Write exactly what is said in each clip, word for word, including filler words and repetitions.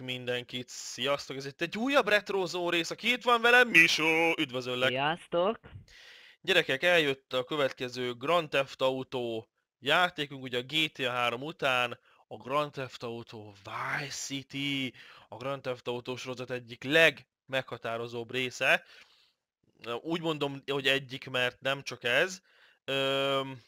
Üdvözlünk mindenkit, sziasztok! Ez itt egy újabb retrozó rész, aki itt van velem, Misu! Üdvözöllek! Sziasztok! Gyerekek, eljött a következő Grand Theft Auto játékunk, ugye a G T A három után a Grand Theft Auto Vice City, a Grand Theft Auto sorozat egyik legmeghatározóbb része. Úgy mondom, hogy egyik, mert nem csak ez. Öm...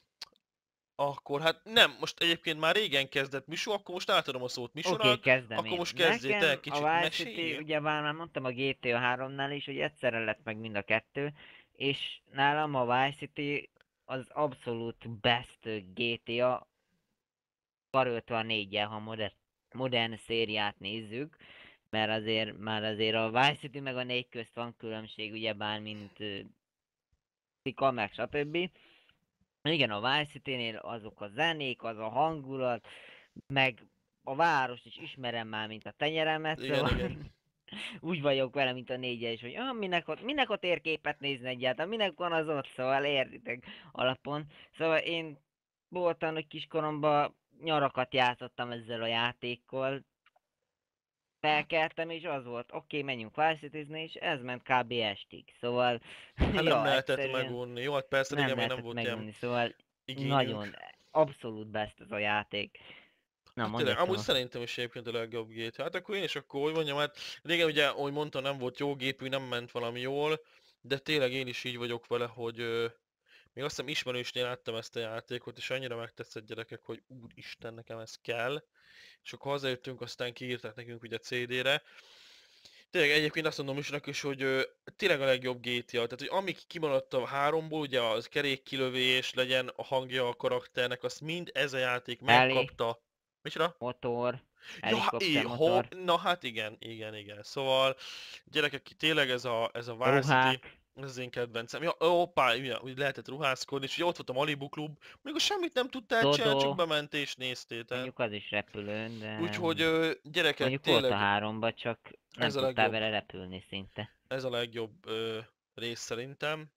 Akkor hát nem, most egyébként már régen kezdett Misu, akkor most átadom a szót Misunak. Oké, okay, kezdem Akkor én. most kezdjétek el kicsit mesélni. Ugye már, már mondtam a G T A háromnál is, hogy egyszerre lett meg mind a kettő, és nálam a Vice City az abszolút best G T A ötvennégyel, ha modern, modern szériát nézzük, mert azért már azért a Vice City meg a négy közt van különbség, ugyebár mint Sika, meg stb. Igen, a Vice City-nél azok a zenék, az a hangulat, meg a város is ismerem már, mint a tenyeremet. Igen, szóval igen. Úgy vagyok vele, mint a négyes is, hogy ah, minek, ott, minek ott térképet nézni egyáltalán, minek van az ott, szóval értitek alapon. Szóval én voltam, hogy kiskoromban nyarakat játszottam ezzel a játékkal. Felkeltem, és az volt, oké, okay, menjünk Vice City-zni, és ez ment kb. Estig, szóval... Hát nem ja, lehetett megunni, jó, hát persze, nem, igen, nem volt megunni, szóval igényünk. Nagyon, abszolút best ez a játék. Na, hát tényleg, amúgy szerintem is egyébként a legjobb gét. Hát akkor én is akkor, hogy mondjam, hát régen ugye, ahogy mondtam, nem volt jó gépű, nem ment valami jól, de tényleg én is így vagyok vele, hogy... Euh, még azt hiszem ismerősnél láttam ezt a játékot, és annyira megtetszett, gyerekek, hogy úristen, nekem ez kell. És akkor hazajöttünk, aztán kiírták nekünk ugye cé dére. Tényleg egyébként azt mondom Misunak is, hogy ö, tényleg a legjobb gé té á. Tehát, hogy amik kimaradt a háromból, ugye az kerékkilövés, legyen a hangja a karakternek, azt mind ez a játék megkapta. Micsoda? Motor. Helikopter, ja, motor. Na hát igen, igen, igen. Szóval, gyerekek, tényleg ez a, ez a Vice City. Ez az én kedvencem. Ja, opá, úgy lehetett ruházkodni, és ugye ott volt a Malibu klub, még semmit nem tudtál csinálni, csak bement és néztétek. Mondjuk az is repülőn, de... Úgyhogy gyerekek, mondjuk tényleg... Mondjuk volt a háromba, csak nem tudtál legjobb... vele repülni szinte. Ez a legjobb ö, rész szerintem.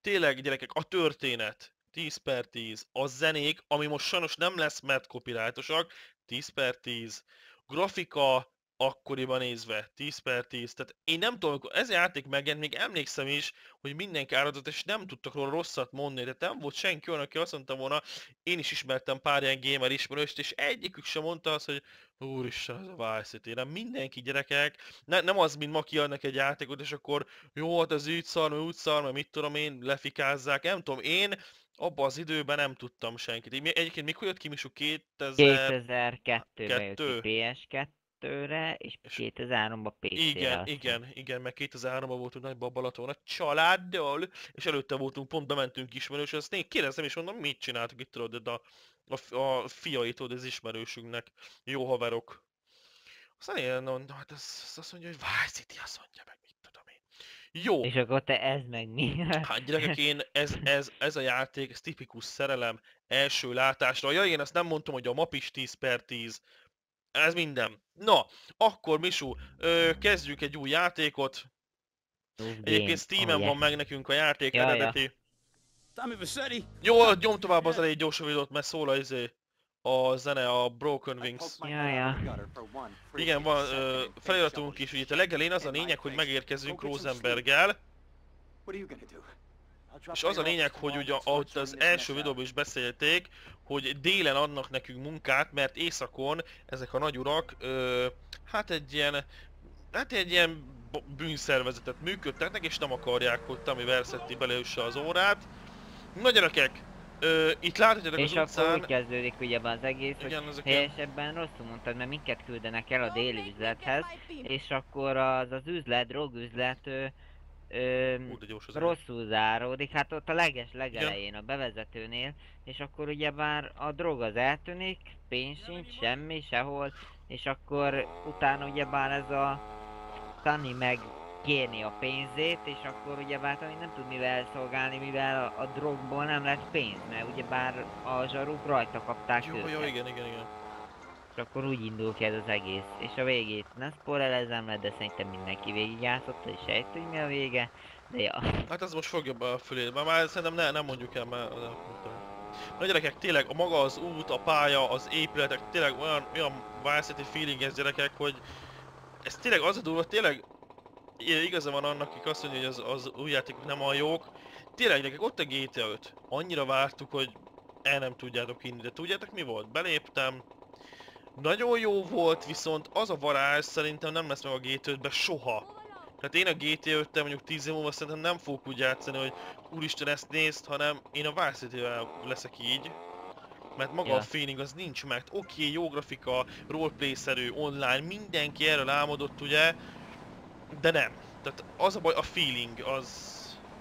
Tényleg gyerekek, a történet tíz per tíz, a zenék, ami most sajnos nem lesz, mert copyrightosak, tíz per tíz, grafika... akkoriban nézve, tíz per tíz, tehát én nem tudom, amikor ez a játék megjelent, még emlékszem is, hogy mindenki áradott, és nem tudtak róla rosszat mondani, tehát nem volt senki olyan, aki azt mondta volna, én is ismertem pár ilyen gamer ismerőst, és egyikük sem mondta azt, hogy úristen, ez a Vice City, nem mindenki gyerekek, ne, nem az, mint ma kiadnak egy játékot, és akkor jó, hát ez így szar, úgy szar, mert mit tudom én, lefikázzák, nem tudom, én abban az időben nem tudtam senkit. Egyébként mikor jött ki Misu? kétezer-kettőben jött ki P S kettő. És kétezer-háromban pé cére. Igen, igen, igen, mert kétezer-háromban voltunk nagyba a Balaton a családdal, és előtte voltunk, pont bementünk ismerős, azt én kérdeztem is, mondom, mit csináltuk itt, tudod, a, a, a fiaitól, az ismerősünknek, jó haverok. Aztán én mondom, hát ez, azt mondja, hogy Vice City, azt mondja meg, mit tudom én. Jó. És akkor te ez meg mi? Hát gyerekek, én, ez, ez, ez a játék, ez tipikus szerelem első látásra. Ja, én azt nem mondtam, hogy a map is tíz per tíz. Ez minden. Na, akkor Misu, ö, kezdjük egy új játékot. Egyébként Steamen oh, yeah. van meg nekünk a játék ja, eredeti. Ja. Jó, nyom tovább az elég gyorsan videót, mert szól a, izé, a zene, a Broken Wings. Ja, ja. Igen, van ö, feliratunk is, ugye a legelén az a lényeg, hogy megérkezzünk Rosenberggel. És az a lényeg, hogy ugye ahogy az első videóban is beszélték, hogy délen adnak nekünk munkát, mert éjszakon ezek a nagyurak ö, hát egy ilyen, hát egy ilyen bűnszervezetet működtetnek, és nem akarják, hogy Tami Versetti beleüsse az órát. Na gyerekek, ö, itt láthatjátok az utcán... És akkor úgy kezdődik ugyebben az egész, igen, hogy helyesebben rosszul mondtad, mert minket küldenek el a déli üzlethez, és akkor az az üzlet, drogüzlet... Ö, Ö, rosszul záródik, hát ott a leges-legelején, a bevezetőnél, és akkor ugyebár a drog az eltűnik, pénz sincs, semmi, sehol, és akkor utána ugyebár ez a Tani meg kérni a pénzét, és akkor ugyebár Tani nem tud mivel szolgálni, mivel a, a drogból nem lett pénz, mert ugyebár a zsaruk rajta kapták jó, őket. Jó, igen, igen, igen. És akkor úgy indul ki ez az egész, és a végét ne spoilerezem le, de szerintem mindenki végigjátszotta, és sejtünk mi a vége, de ja. Hát ez most fogja be a fülét, már, már szerintem ne, nem mondjuk el, már... Na gyerekek, tényleg a maga az út, a pálya, az épületek, tényleg olyan, olyan Vice City feeling ez gyerekek, hogy ez tényleg az a durva, tényleg igaza van annak, akik azt mondja, hogy az, az új játékok nem a jók. Tényleg gyerekek, ott a G T A öt. Annyira vártuk, hogy el nem tudjátok inni, de tudjátok mi volt? Beléptem. Nagyon jó volt, viszont az a varázs szerintem nem lesz meg a G T A ötben soha. Tehát én a G T A öttel mondjuk tíz év múlva szerintem nem fogok úgy játszani, hogy úristen ezt nézd, hanem én a Vice City-vel leszek így. Mert maga yeah. a feeling az nincs meg. Oké, okay, jó grafika, roleplay-szerű, online, mindenki erről álmodott ugye, de nem. Tehát az a baj, a feeling az...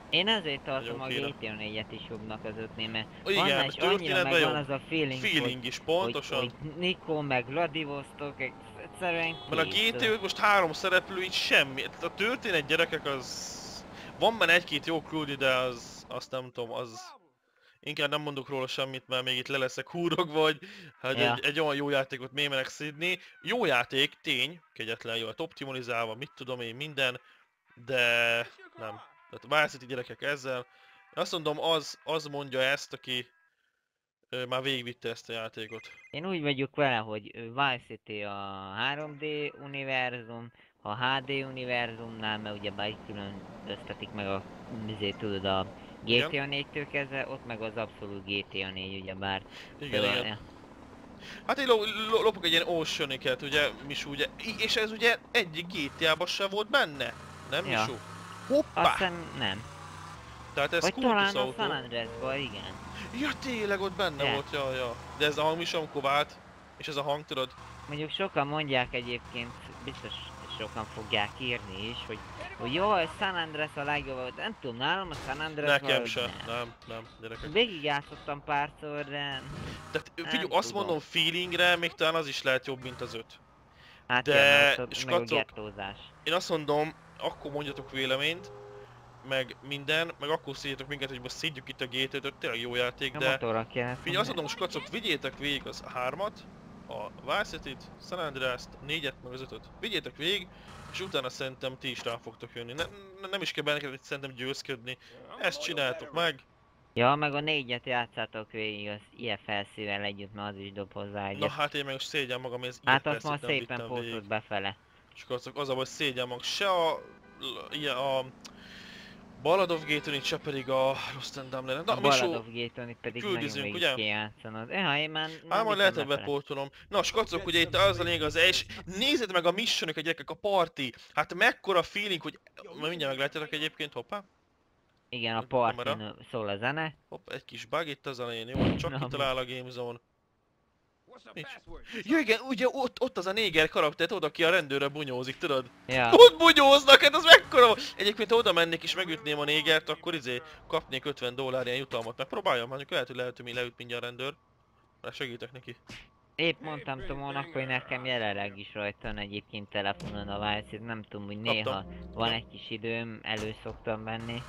Én azért tartom a G T A négyet is jobbnak az ötnél, mert annál is annyira megvan az a feeling, feeling hogy, is pontosan. Hogy, hogy Nikon meg Vladivostok, egyszerűen mert a G T A öt most három szereplő, így semmi. A történet gyerekek az... Van benne egy-két jó küldi, de az... Azt nem tudom, az... Inkább nem mondok róla semmit, mert még itt le leszek húrogva, hogy hát ja. egy, egy olyan jó játékot mémelek szidni. Jó játék, tény, kegyetlen jó, hát optimalizálva, mit tudom én, minden, de... nem. Tehát Vice City gyerekek ezzel. Azt mondom, az, az mondja ezt, aki ő, már végigvitte ezt a játékot. Én úgy vagyok vele, hogy Vice City a három D univerzum, a há dé univerzumnál, mert ugyebár itt különböztetik meg a, azért tudod, a G T A négytől kezdve, ott meg az abszolút G T A négy ugyebár. Igen, igen. Ja. Hát én lopok egy ilyen Oceanic-et, ugye, Misu, ugye, és ez ugye egyik G T A-ban sem volt benne, nem ja. Misu? Hoppá! Aztán nem. Tehát ez kultusz autó. San Andreasban, igen. Ja tényleg ott benne yeah. volt, ja, ja. De ez a hang is amikor vált, és ez a hang tudod. Mondjuk sokan mondják egyébként, biztos sokan fogják írni is, hogy, hogy jó, a San Andreas a legjobb volt. Nem tudom, nálam a San Andreas nekem se, nem, nem, nem gyerekek. Végigjátszottam párszor, de... Tehát figyelj, azt tudom. mondom feelingre, még talán az is lehet jobb, mint az öt. Hát de, jön, és kacok, én azt mondom, akkor mondjatok véleményt, meg minden, meg akkor szígyetek minket, hogy most szidjuk itt a G T A öt, tényleg jó játék, de... Figyelj, azt mondom, skacok, vigyétek végig az hármat, a Vice City-t, San Andreas-t, négyet, meg az ötöt. Vigyétek végig, és utána szerintem ti is rá fogtok jönni. Ne, ne, nem is kell benneket, hogy szerintem győzködni. Ezt csináltok meg. Ja, meg a négyet játszátok végig az I F L C-vel együtt, mert az is dob hozzá egyet. Na hát én meg most szégyen magam, ez hát azt már szépen pótolt befele. Skacok, az a baj, szégyen mag, se a... Ilyen a... Ballad of Gay-től, se pedig a Lost and Damned. Na, a Ballad of Gay-től pedig nagyon végig kijátszanod. Eha, én már... Á, majd lehet, hogy bepótolom. Na, skacok, ugye itt az a lényeg az és nézzétek meg a missionök a gyerekek, a party. Hát mekkora feeling, hogy... Már mindjárt meglátjátok egyébként, hoppá. Igen, a partin szól a zene. Hopp, egy kis bug itt az a lényeg, jó? Csak kitalál a GameZone. Jö, igen, ugye ott, ott az a néger karakter, oda ki a rendőre bunyózik, tudod? Yeah. Ott bunyóznak, hát az mekkora! Egyébként oda mennék és megütném a négert, akkor izé kapnék ötven dollár ilyen jutalmat. Megpróbáljam, mondjuk lehet, hogy lehet, hogy mi leüt mindjárt a rendőr. Már segítek neki. Épp mondtam Tomónak, hogy nekem jelenleg is rajta van egyébként telefonon a Vice-t, nem tudom, hogy néha Kaptam. van egy kis időm, elő szoktam venni.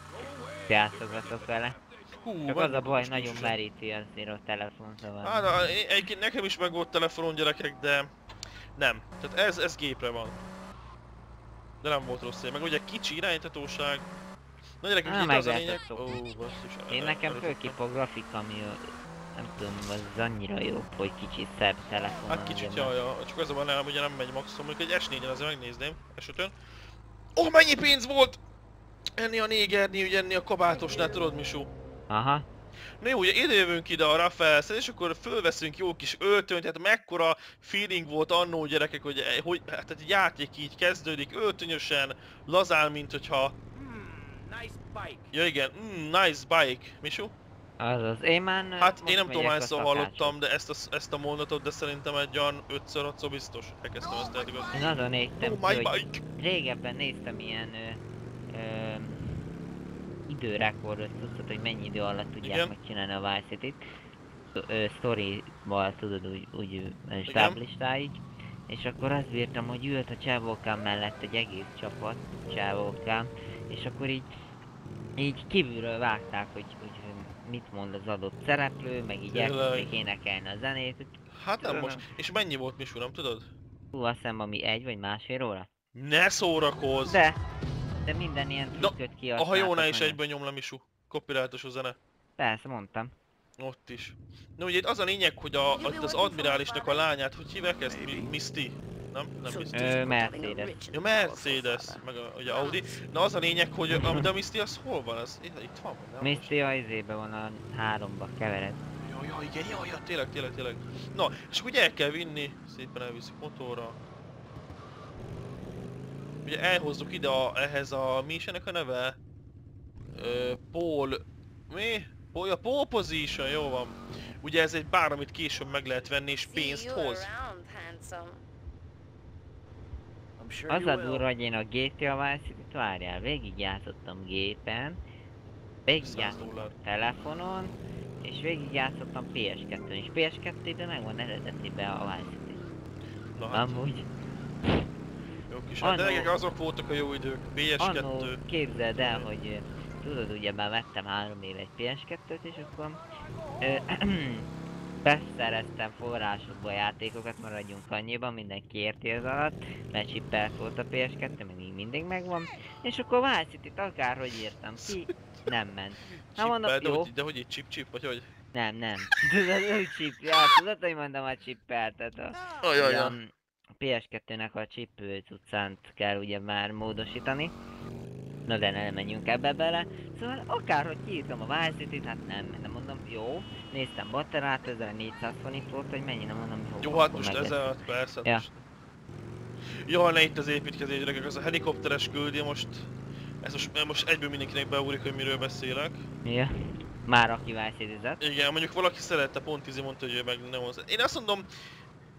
Játszogatok vele. Hú, csak az a baj, nagyon meríti azért a telefon szóval. Hát, egyébként nekem is meg volt telefonom gyerekek, de nem. Tehát ez, ez gépre van. De nem volt rossz, meg ugye kicsi irányítatóság. Na gyerekek, itt az a lényeg. Ó, basszus. Én nekem főképp a grafika, ami nem tudom, az annyira jó, hogy kicsit szebb telefon. Hát kicsit, jaj, ja. csak az a baj, nem, ugye nem megy maximum, mondjuk egy S négyen azért megnézném, S ötön. Ó, mennyi pénz volt! Enni a négerni, ugye enni a kabátosnál, tudod Misu? Aha. Na jó, ugye ide jövünk ide a Rafaelszel, és akkor fölveszünk jó kis öltönyt, hát mekkora feeling volt annó gyerekek, hogy, hogy hát egy játék így kezdődik, öltönyösen, lazán, mint hogyha... Mm, nice bike. Ja igen, mm, nice bike. Misu? Azaz, én már... Hát én nem tudom hányszor hallottam, de ezt a, ezt a mondatot, de szerintem egy olyan ötször-hatszor biztos. Elkezdtem ezt eddig az... Én azon néztem, oh, my bike. Régebben néztem ilyen... Ö, ö, időrekordot tudtad, hogy mennyi idő alatt tudják megcsinálni a Vice City-t. Sztorival tudod úgy, úgy stáblistáig. És akkor azt bírtam, hogy ült a csávókám mellett egy egész csapat, csávókám. És akkor így, így kívülről vágták, hogy, hogy mit mond az adott szereplő, meg így elkezdték énekelni a zenét. Hát nem most. És mennyi volt Misu, nem tudod? Hú, azt hiszem, ami egy vagy másfél óra? Ne szórakozz! De! De minden ilyen trükköt kiadták. A hajónál is egyben nyomlom Misu. Copyrightos a zene. Persze, mondtam. Ott is. No, ugye itt az a lényeg, hogy a, az admirálisnak a lányát, hogy hívják ezt? Misty? Nem? Nem Misty. Mercedes. Ja, Mercedes, meg a, ugye Audi. Na az a lényeg, hogy a, de a Misty az hol van? Az, itt van? Misty a izébe van, a háromba kevered. Jaj, jaj, igen, jaj, jaj, tényleg, tényleg, tényleg. Na, és ugye el kell vinni, szépen elviszik motorra. Ugye elhozzuk ide a, ehhez a, mi is ennek a neve? Ö, Paul... Mi? Paul, a Paul Position, jó van. Ugye ez egy pár, amit később meg lehet venni és pénzt hoz. Az a durva, hogy én a gé té á Vice Cityt várjál, végigjátszottam gépen, végigjátszottam telefonon, és végigjátszottam pé es kettőn, és pé es kettő ide meg van eredetiben a Vice City. Na hát. Amúgy. Jó kis, hát de azok voltak a jó idők, pé es kettő. Annó, képzeld el, hogy tudod, ugye már vettem három éve egy pé es kettőt, és akkor ö, beszereztem forrásokba a játékokat, maradjunk annyiban, mindenki érti az alatt, mert csippelt volt a pé es kettő, meg így mindig megvan, és akkor Vice Cityt akárhogy írtam ki, nem ment. Na mondom, jó. De hogy itt csip-csip, vagy hogy? Nem, nem. Tudod, csip, tudod, hogy mondom a csippeltet a... A pé es kettőnek a csipő cuccánt kell ugye már módosítani. Na de ne menjünk ebbe bele. Szóval akárhogy kiírtam a Vice Cityt, hát nem, nem mondom, jó. Néztem batterát, ezernégyszáz forint volt, hogy mennyi, nem mondom, jó. Jó, hát most ezzel, persze. Ja. Most. Jó, ne itt az építkezés, gyerekek, az a helikopteres küldi most. Ez most, most egyből mindenkinek beúrik, hogy miről beszélek. Ja. Már aki Vice Cityzett. Igen, mondjuk valaki szerette, pont Tizi mondta, hogy ő meg nem hozzá. Én azt mondom,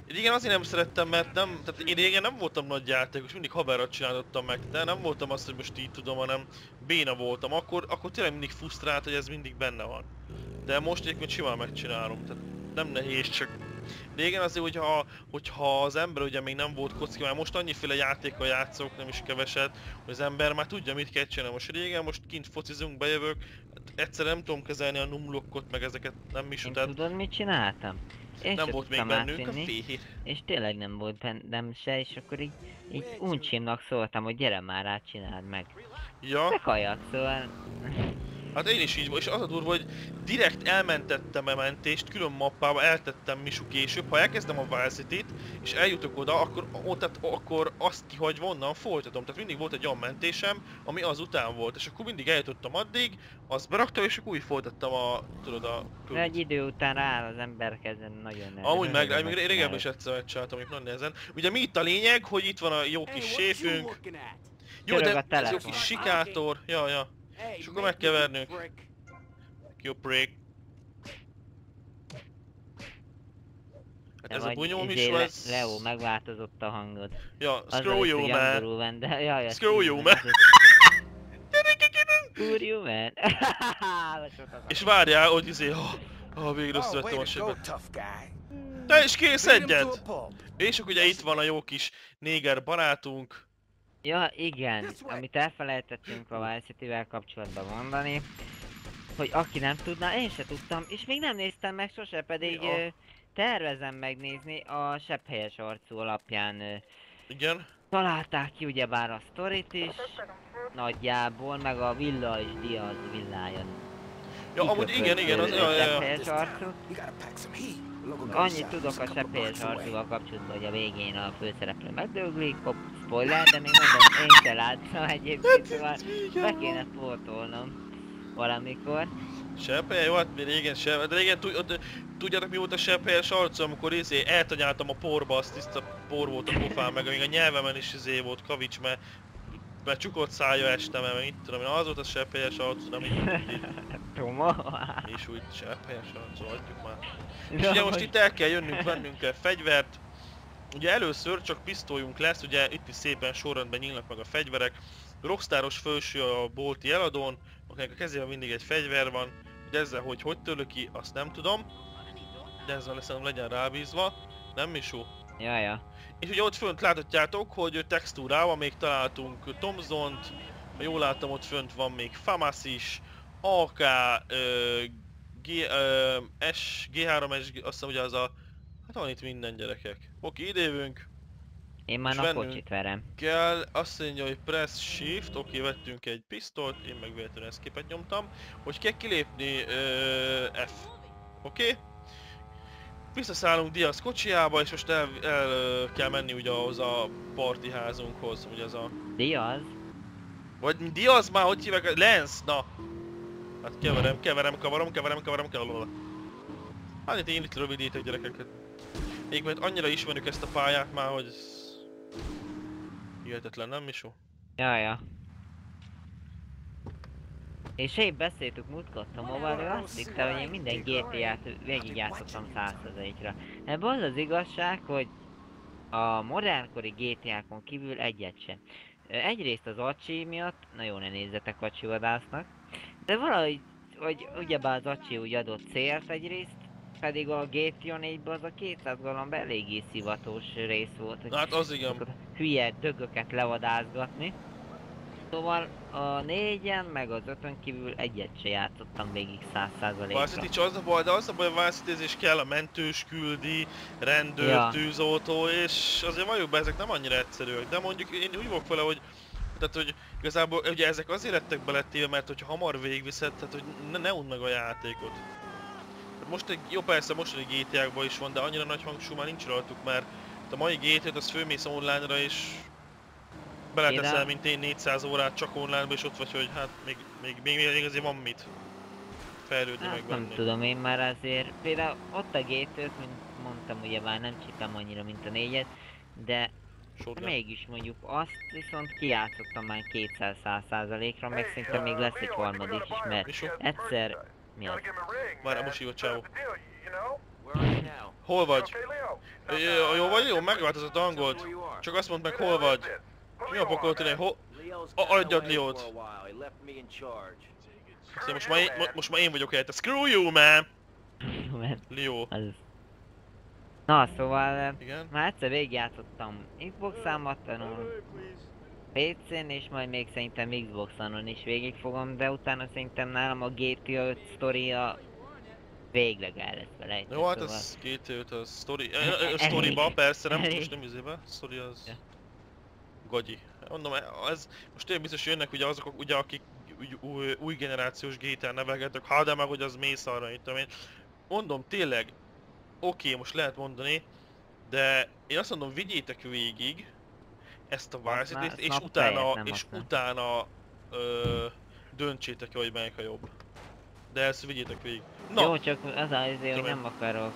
igen, azért nem szerettem, mert nem, tehát én régen nem voltam nagy játékos, mindig haverra csináltam meg, de nem voltam azt, hogy most így tudom, hanem béna voltam, akkor, akkor tényleg mindig frusztrált, hogy ez mindig benne van. De most egyébként simán megcsinálom, tehát nem nehéz, csak régen azért, hogyha, hogyha az ember ugye még nem volt kocki, már most annyiféle játékkal játszok, nem is keveset, hogy az ember már tudja, mit kell csinálni. Most régen, most kint focizunk, bejövök, egyszer nem tudom kezelni a numlokkot, meg ezeket nem is után. Tudod, mit csináltam? És nem volt még bennünk a fél. És tényleg nem volt bennem se, és akkor így, így uncsimnak szóltam, hogy gyere már át, csináld meg. Ja. Te kajak, szóval... Hát én is így volt, és az a durva, hogy direkt elmentettem a mentést, külön mappába eltettem Misu később, ha elkezdem a Vice Cityt, és eljutok oda, akkor, ó, tehát, akkor azt kihagyva onnan folytatom. Tehát mindig volt egy olyan mentésem, ami azután volt, és akkor mindig eljutottam addig, azt beraktam, és akkor úgy folytattam a, tudod, a... Tudod. Egy idő után rá az ember kezden nagyon nehezen. Amúgy meg, meg még régebben is egyszer megcsináltam, még nagyon nehezen. Ugye mi itt a lényeg, hogy itt van a jó kis séfünk. Jó, de ez jó kis sikátor, ja, ja. És akkor meg kell vernünk. Jó prick. Hát ez a bunyóm is lesz. Leo, megváltozott a hangod. Ja, screw you man. Screw you man. Screw you man. És várjál, hogy izé... Ha végül összevettem a sebet. Te is kész egyet! És akkor ugye itt van a jó kis néger barátunk. Ja, igen, amit elfelejtettünk a Vice Cityvel kapcsolatban mondani, hogy aki nem tudná, én se tudtam, és még nem néztem meg sose, pedig ja. ö, tervezem megnézni a sebhelyes arcú alapján. Ö, igen. Találták ki ugyebár a sztorit is, nagyjából, meg a villa is Diaz villája. Ja, amúgy igen, igen, az a sebhelyes arcú. Annyit tudok a sebhelyes arcúval kapcsolatban, hogy a végén a főszereplő megdöglik, hopp. Spoiler, de még mondom, én se látszom egyébként, szóval be kéne pótolnom valamikor. Sebhely, jó, hát mi régen sebhely, de régen tudjátok mi volt a sebhelyes arcom, amikor izé eltanyáltam a porba, az tiszta por volt a pofán, meg még a nyelvemen is izé volt kavics, mert, mert csukott szája este, mert meg itt tudom én, az volt a sebhelyes arcom, nem így. Toma? És úgy sebhelyes arcom, adjuk már. És ugye most itt el kell jönnünk, vennünk kell fegyvert. Ugye először csak pisztolyunk lesz, ugye itt is szépen sorrendben nyílnak meg a fegyverek. Rockstaros főső a bolti eladón, akinek a kezében mindig egy fegyver van. De ezzel hogy hogy törlök ki, azt nem tudom. De ezzel szerintem legyen rábízva. Nem Misu? Jaja. Ja. És ugye ott fönt láthatjátok, hogy textúrával még találtunk Thompsont. Ha jól látom, ott fönt van még FAMAS is, á ká, ö, G, ö, S, gé három es, azt hiszem ugye az a... Hát van itt minden gyerekek. Oké, idévünk. Én már a kocsit verem. Kell, azt mondja, hogy press shift, oké, vettünk egy pisztolyt, én meg véletlenül ezt képet nyomtam. Hogy kell kilépni, ö, F. Oké? Okay. Visszaszállunk Diaz kocsiába, és most el, el kell menni ugye ahhoz a partiházunkhoz, ugye ez a... Diaz? Vagy Diaz már, hogy hívják? Lenz, na! Hát keverem, keverem, kavarom, keverem, kavarom, keverem. Hát itt én itt rövidítek gyerekeket. Még mert annyira ismerjük ezt a pályát már, hogy... Hihetetlen, nem Misu? Jaja. Ja. És épp beszéltük múltkor, Tomóval, azt hittem, hogy én minden gé té át végigjátszottam száz százalékra. Ebből az az igazság, hogy a modernkori gé té ákon kívül egyet sem. Egyrészt az acsi miatt, na jó, ne nézzetek acsivadásznak, de valahogy, hogy ugyebár az acsi úgy adott célt egyrészt, pedig a gé té á négyből az a kétszáz galamb eléggé szivatós rész volt, hogy hát az igen. Hülye dögöket levadázgatni. Szóval a négyen, meg az ötön kívül egyet se játszottam végig száz százalékra. Vice City az a baj, de az a baj, a Vice City-zés kell a mentős, küldi, rendőr, ja. Tűzoltó, és azért valljuk be, ezek nem annyira egyszerűek. De mondjuk én úgy vagyok vele, hogy, tehát, hogy igazából ugye ezek azért lettek beletéve, mert hogyha hamar végigviszed, tehát hogy ne, ne udd meg a játékot. Most egy, jó persze mostani gé té ákban is van, de annyira nagy hangsúly már nincs rajtuk, mert a mai gé té át az főmész online-ra és... beleteszel, mint én négyszáz órát csak online-ba, és ott vagy, hogy hát még, még, még, még azért van mit fejlődni hát, meg nem benni. Tudom én már azért, például ott a gé té át, mint mondtam ugye már nem csináltam annyira, mint a négyet, de Shotgun. Mégis mondjuk azt viszont kijátszottam már kétszáz százalékra, meg szerintem még lesz egy harmadik is, mert egyszer... Mi az? Már most hívott csávó. Hol vagy? Jó, jó vagy? Jó, megváltozott angolt. Csak azt mondd meg, hol vagy. Mi a pokol tűnye? Ho... Adjad Leót! Most már én, most már én vagyok helyette. Screw you, man! Leo. Na, szóval... Igen? Már egyszer végigjátszottam Xbox-ámat tanul pé cén, és majd még szerintem Xbox-on is végig fogom, de utána szerintem nálam a gé té á öt sztoria végleg el lesz vele. Jó, hát szóval... az gé té á öt a sztori... A sztoriba, persze, nem most nem izébe. Sztori az... Ja. Gagyi. Mondom, ez most tényleg biztos jönnek ugye azok, ugye, akik úgy, új, új generációs gé té án nevelgettek, hát de meg hogy az mész arra, itt tudom én. Mondom tényleg, oké, okay, most lehet mondani, de én azt mondom, vigyétek végig ezt a Vice City-t, és utána, és utána ö, döntsétek, hogy melyik a jobb. De ezt vigyétek végig. Na, jó, csak az azért, hogy nem akarok...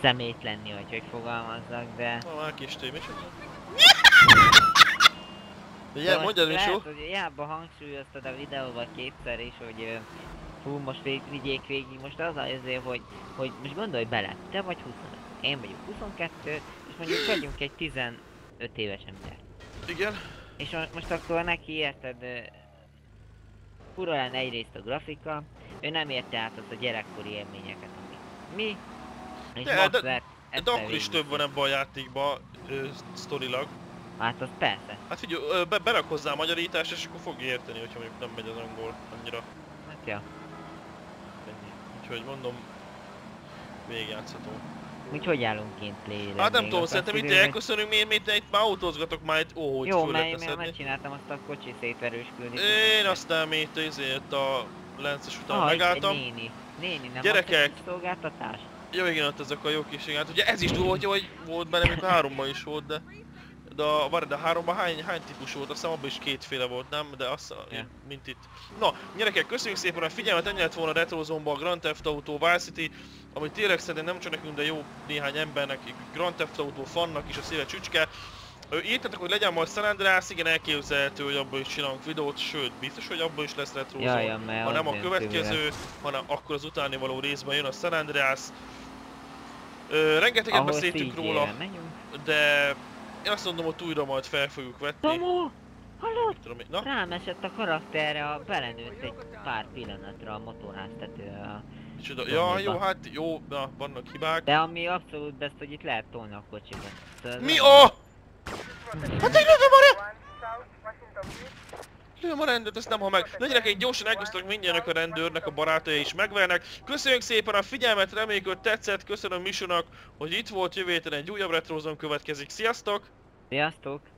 szemét lenni, hogy hogy fogalmazzak, de... Na, már kis tém, és ugye, mondjad, Misu! Lehet, hogy hiába hangsúlyoztad a videóval kétszer is, hogy... Hú, most vég, vigyék végig, most az azért, hogy... Hogy most gondolj bele, te vagy huszonöt, én vagyok huszonkettő, és mondjuk vagyunk egy tizenöt éves ember. Igen. És most akkor neki érted... Fura lenne egyrészt a grafika, ő nem érte át azt a gyerekkori élményeket, amit mi... De, de, de, de akkor is több van ebben a játékban, sztorilag. Hát az persze. Hát figyelj, be, berak hozzá a magyarítás, és akkor fog érteni, hogyha mondjuk nem megy az angol annyira. Hát ja. Úgyhogy mondom, végigjátszható. Úgy hogy állunk kint létre? Hát nem tudom, szerintem itt elköszönünk, miért itt itt már autózgatok már egy óhót föl lehet teszedni. Jó, mert megcsináltam azt a kocsi szétverőskülni. Én aztán még itt a lences után megálltam. Néni, néni, nem gyerekek! Szolgáltatás. Jó, igen, ott ezek a jó kiségát. Ugye ez is volt, hogy volt benne, mint a háromban is volt, de... De a, várj, de a háromban hány, hány típus volt? Aztán abban is kétféle volt, nem? De azt, yeah. Mint itt. Na, gyerekek, köszönjük szépen a figyelmet, ennyi lett volna a Retrozomba a Grand Theft Auto Vice City, amit tényleg szerintem nem csak nekünk, de jó néhány embernek, Grand Theft Auto fannak is a széle csücske. Írtatok, hogy legyen majd San Andreas, igen, elképzelhető, hogy abból is csinálunk videót, sőt, biztos, hogy abból is lesz Retrozom. Ja, ja, ha nem a következő, hanem akkor az utáni való részben jön a San Andreas. Ö, rengeteget ahol beszéltünk róla, de én azt mondom, hogy újra majd fel fogjuk vetni. Tomó! Hallod? Rám esett a karakterre, a belenőtt egy pár pillanatra a motorháztető a... Micsoda? Ja, jó, hát jó, na, vannak hibák. De ami abszolút best, hogy itt lehet tolni a kocsiban. Mi a? Hát egy lövöm a rendet! Lövöm a rendet, ezt nem ha meg. Na gyerekek, gyorsan elkösztök mindjárt a rendőrnek, a barátai is megvernek. Köszönjük szépen a figyelmet, reméljük, hogy tetszett. Köszönöm Misunak, hogy itt volt, jövő héten egy újabb Retrozom következik. Sziasztok! Sziasztok!